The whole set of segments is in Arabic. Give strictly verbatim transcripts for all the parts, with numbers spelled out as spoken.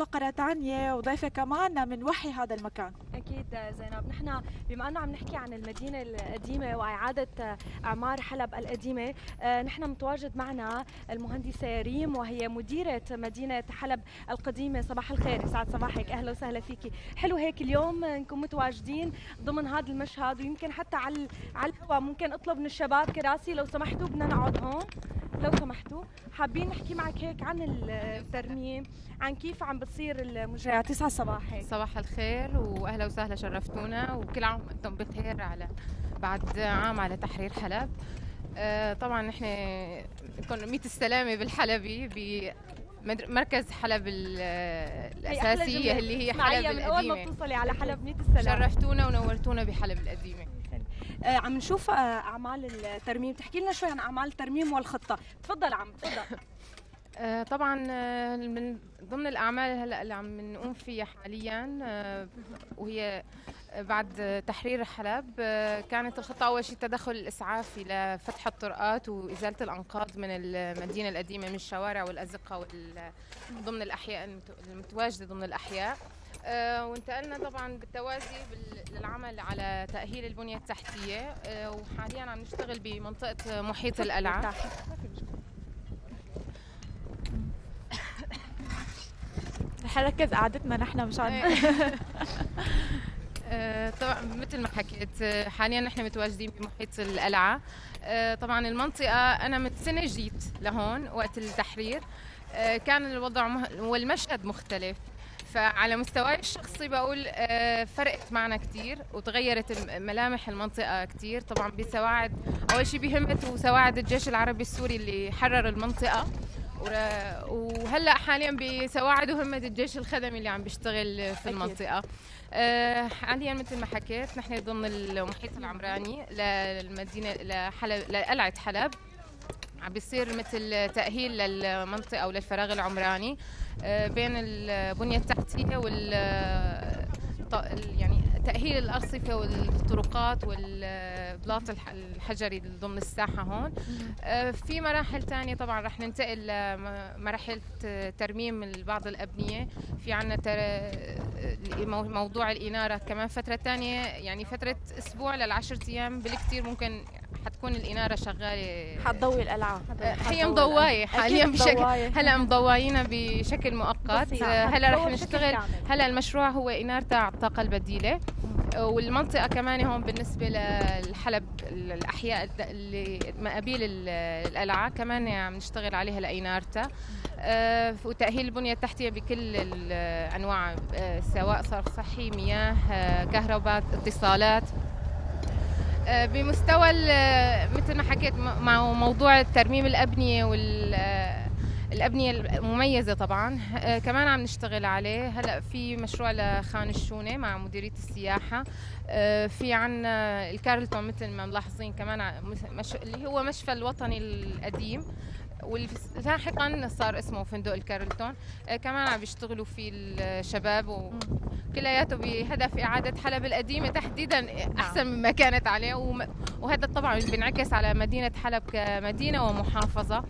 فقرة تانية وضيفة كمان من وحي هذا المكان. أكيد زينب، نحن بما أنه عم نحكي عن المدينة القديمة وإعادة إعمار حلب القديمة، نحن متواجد معنا المهندسة ريم وهي مديرة مدينة حلب القديمة. صباح الخير، يسعد صباحك، أهلا وسهلا فيكي. حلو هيك اليوم نكون متواجدين ضمن هذا المشهد، ويمكن حتى على على الهواء ممكن أطلب من الشباب كراسي لو سمحتوا، بدنا نقعد هون لو سمحتوا. حابين نحكي معك هيك عن الترميم، عن كيف عم بتصير المجريات. تسعة صباح هيك. صباح الخير واهلا وسهلا، شرفتونا، وكل عام وانتم بخير على بعد عام على تحرير حلب. آه طبعا نحن اكونومية السلامه بالحلبي بمركز حلب الاساسيه اللي هي حلب القديمه. اول ما بتوصلي على حلب مية السلامه. شرفتونا ونورتونا بحلب القديمه. عم نشوف اعمال الترميم، تحكي لنا شوي عن اعمال الترميم والخطه. تفضل عم تفضل. طبعا من ضمن الاعمال هلا اللي عم نقوم فيها حاليا وهي بعد تحرير حلب، كانت الخطه اول شيء التدخل الاسعافي لفتح الطرقات وازاله الانقاض من المدينه القديمه، من الشوارع والازقه وال ضمن الاحياء المتواجده ضمن الاحياء. آه وانتقلنا طبعا بالتوازي للعمل على تأهيل البنية التحتية، آه وحاليا عم نشتغل بمنطقة محيط القلعة. رح نركز قعدتنا نحن مشان آه طبعا مثل ما حكيت حاليا نحن متواجدين بمحيط القلعة. آه طبعا المنطقة أنا من سنة جيت لهون وقت التحرير، آه كان الوضع والمشهد مختلف، فعلى مستواي الشخصي بقول فرقت معنا كثير وتغيرت ملامح المنطقه كثير. طبعا بسواعد اول شيء بهمت وسواعد الجيش العربي السوري اللي حرر المنطقه، وهلا حاليا بسواعد وهمه الجيش الخدمي اللي عم بيشتغل في المنطقه. حاليا مثل ما حكيت نحن ضمن المحيط العمراني للمدينه لحلب لقلعه حلب، عم بيصير مثل تأهيل للمنطقة أو للفراغ العمراني بين البنية التحتية وال يعني تأهيل الأرصفة والطرقات والبلاط الحجري ضمن الساحة هون. في مراحل ثانية طبعا رح ننتقل لمراحل ترميم بعض الأبنية، في عنا موضوع الإنارة كمان فترة ثانية، يعني فترة أسبوع للعشرة أيام بالكثير ممكن حتكون الإنارة شغالة، حتضوي القلعة. هي مضواية حاليا بشكل هلا مضوايينا بشكل مؤقت. هلا رح نشتغل، هلا المشروع هو إنارتها على الطاقة البديلة، والمنطقة كمان هون بالنسبة للحلب الأحياء اللي مقابل القلعة كمان عم نشتغل عليها لإنارتها، وتأهيل البنية التحتية بكل الأنواع سواء صرف صحي، مياه، كهرباء، اتصالات. بمستوى مثل ما حكيت مع موضوع الترميم الأبنية والأبنية المميزة طبعا كمان عم نشتغل عليه. هلأ في مشروع لخان الشونة مع مديرية السياحة، في عنا الكارلتون مثل ما ملاحظين كمان اللي هو مشفى الوطني القديم، ولاحقا صار اسمه فندق الكارلتون، كمان عم بيشتغلوا فيه الشباب و كلياته بهدف إعادة حلب القديمة تحديدا أحسن مما كانت عليه، وهذا طبعا بينعكس على مدينة حلب كمدينة ومحافظة،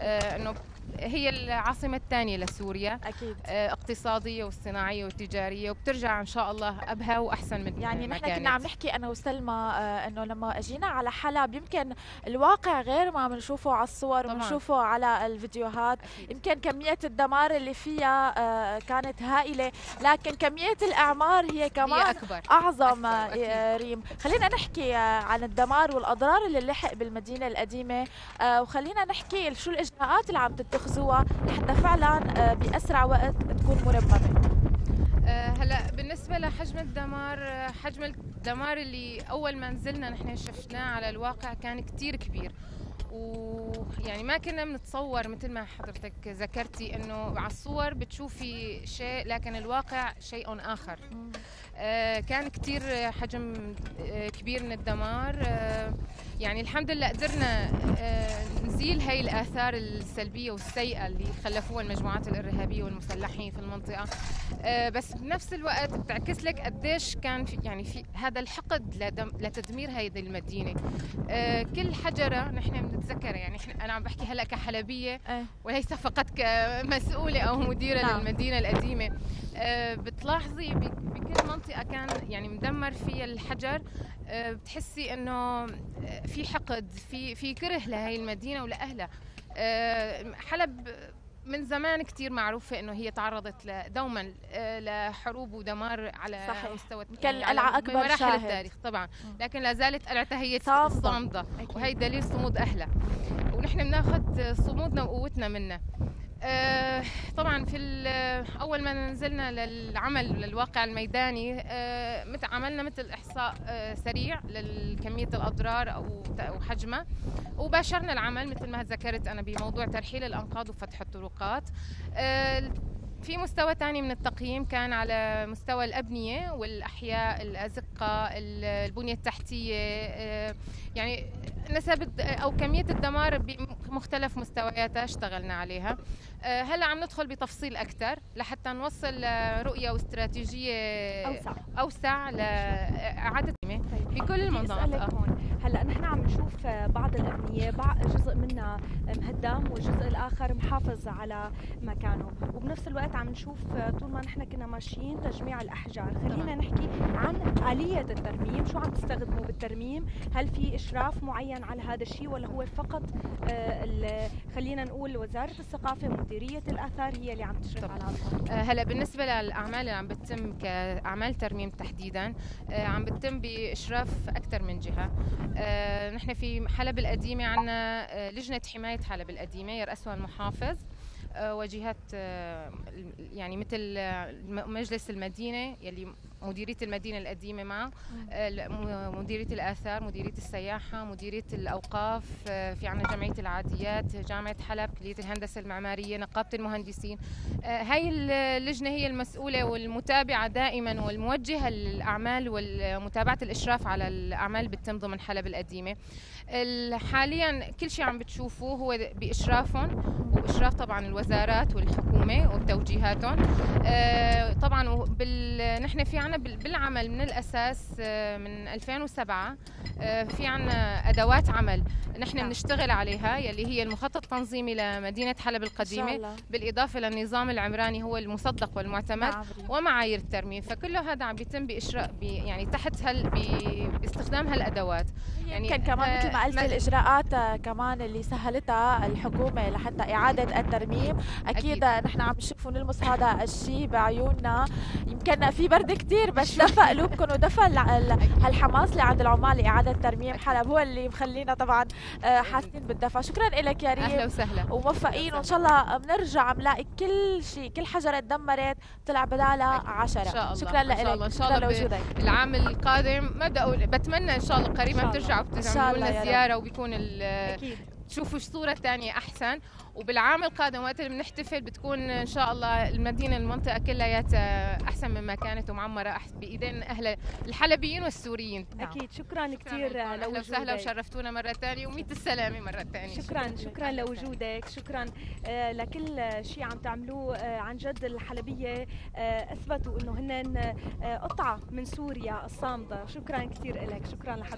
آه إنه هي العاصمة الثانية لسوريا أكيد، آه اقتصادية والصناعية والتجارية، وبترجع إن شاء الله أبهى وأحسن من يعني ما كانت. نحن كنا عم نحكي أنا وسلمى آه إنه لما أجينا على حلب يمكن الواقع غير ما بنشوفه على الصور وبنشوفه على الفيديوهات أكيد. يمكن كمية الدمار اللي فيها آه كانت هائلة، لكن كمية الأعمار هي كمان هي أكبر. أعظم أكبر. ريم، خلينا نحكي عن الدمار والأضرار اللي لحق بالمدينة القديمة، وخلينا نحكي شو الإجراءات اللي عم تتخذوها لحتى فعلا بأسرع وقت تكون مرممة. هلا بالنسبة لحجم الدمار، حجم الدمار اللي أول ما نزلنا نحن شفناه على الواقع كان كتير كبير، ويعني ما كنا بنتصور مثل ما حضرتك ذكرتي انه على الصور بتشوفي شيء لكن الواقع شيء اخر. آه كان كتير حجم آه كبير من الدمار، آه يعني الحمد لله قدرنا آه نزيل هاي الاثار السلبيه والسيئه اللي خلفوها المجموعات الارهابيه والمسلحين في المنطقه، آه بس بنفس الوقت بتعكس لك قديش كان في يعني في هذا الحقد لتدمير هذه المدينه. آه كل حجره نحن تتذكر يعني انا عم بحكي هلا كحلبيه وليس فقط كمسؤوله او مديره نعم. للمدينه القديمه. بتلاحظي بكل منطقه كان يعني مدمر فيها الحجر بتحسي انه في حقد في في كره لهي المدينه ولاهلها. حلب من زمان كتير معروفة إنه هي تعرضت دوما لحروب ودمار على صحيح. مستوى القلعة أكبر مراحل شاهد. التاريخ طبعا لكن لا زالت قلعتها هي صامدة وهي دليل صمود أهلها ونحن بناخذ صمودنا وقوتنا منها. أه طبعا في أول ما نزلنا للعمل للواقع الميداني أه عملنا مثل إحصاء أه سريع لكمية الأضرار أو وحجمها وباشرنا العمل مثل ما ذكرت أنا بموضوع ترحيل الأنقاض وفتح الطرقات. أه في مستوى ثاني من التقييم كان على مستوى الأبنية والأحياء الأزقة البنية التحتية يعني نسبة أو كمية الدمار بمختلف مستوياتها اشتغلنا عليها. هلأ عم ندخل بتفصيل أكثر لحتى نوصل لرؤية واستراتيجية أوسع أوسع لإعادة بكل المناطق. هون هلا نحن عم نشوف بعض الأبنية بعض جزء منها مهدم والجزء الآخر محافظ على مكانه وبنفس الوقت عم نشوف طول ما نحن كنا ماشيين تجميع الأحجار. خلينا نحكي عن آلية الترميم، شو عم تستخدموا بالترميم؟ هل في إشراف معين على هذا الشيء ولا هو فقط خلينا نقول وزارة الثقافة مديرية الآثار هي اللي عم تشرف على هذا؟ هلا بالنسبة للأعمال اللي عم بتتم كأعمال ترميم تحديدا عم بتتم بإشراف أكثر من جهة. أه نحن في حلب القديمة عنا أه لجنة حماية حلب القديمة يرأسها المحافظ أه وجهات أه يعني مثل مجلس المدينة يلي مديرية المدينة القديمة معه أه مديرية الآثار مديرية السياحة مديرية الأوقاف أه في عنا جمعية العاديات جامعة حلب كلية الهندسة المعمارية نقابة المهندسين. أه هاي اللجنة هي المسؤولة والمتابعة دائما والموجهة للأعمال والمتابعة الإشراف على الأعمال بتتم ضمن حلب القديمة. حاليا كل شيء عم بتشوفوه هو بإشرافهم وإشراف طبعا الوزارات والحكومة وبتوجيهاتهم. أه طبعا بال... نحن في عنا بالعمل من الأساس من ألفين وسبعة في عنا أدوات عمل نحن بنشتغل عليها يلي هي المخطط التنظيمي لمدينة حلب القديمة بالإضافة للنظام العمراني هو المصدق والمعتمد ومعايير الترميم فكل هذا عم بيتم بإشراء بي يعني تحت هال باستخدام هالأدوات. يعني يمكن كمان مثل ما قلت الإجراءات كمان اللي سهلتها الحكومة لحتى إعادة الترميم أكيد, أكيد. نحن عم نشوف ونلمس هذا الشيء بعيوننا يمكن في برد كتير بس دفى قلوبكم ودفى هالحماس اللي عند العمال لإعادة ترميم حلب هو اللي مخلينا طبعا حاسين بالدفى. شكرا لك يا ريم أهلا وسهلا وموفقين وإن شاء الله بنرجع بنلاقي كل شيء كل حجرة تدمرت طلع بدالها عشرة. شكرا لك إن شاء الله لوجودك العام القادم ما بدي أقول بتمنى إن شاء الله قريبا ترجعوا وتعملوا لنا زيارة وبيكون تشوفوا صورة ثانية أحسن وبالعام القادم وقت اللي بنحتفل بتكون إن شاء الله المدينة المنطقة كلها أحسن مما كانت ومعمرة بإيدين أهل الحلبيين والسوريين. أكيد شكراً, شكراً كثير لوجودك وسهلا وشرفتونا مرة ثانية وميت السلامة مرة ثانية. شكراً شكراً لوجودك شكراً لكل شيء عم تعملوه عن جد. الحلبية أثبتوا إنه هن قطعة من سوريا الصامدة. شكراً كثير لك شكراً لحضرتك.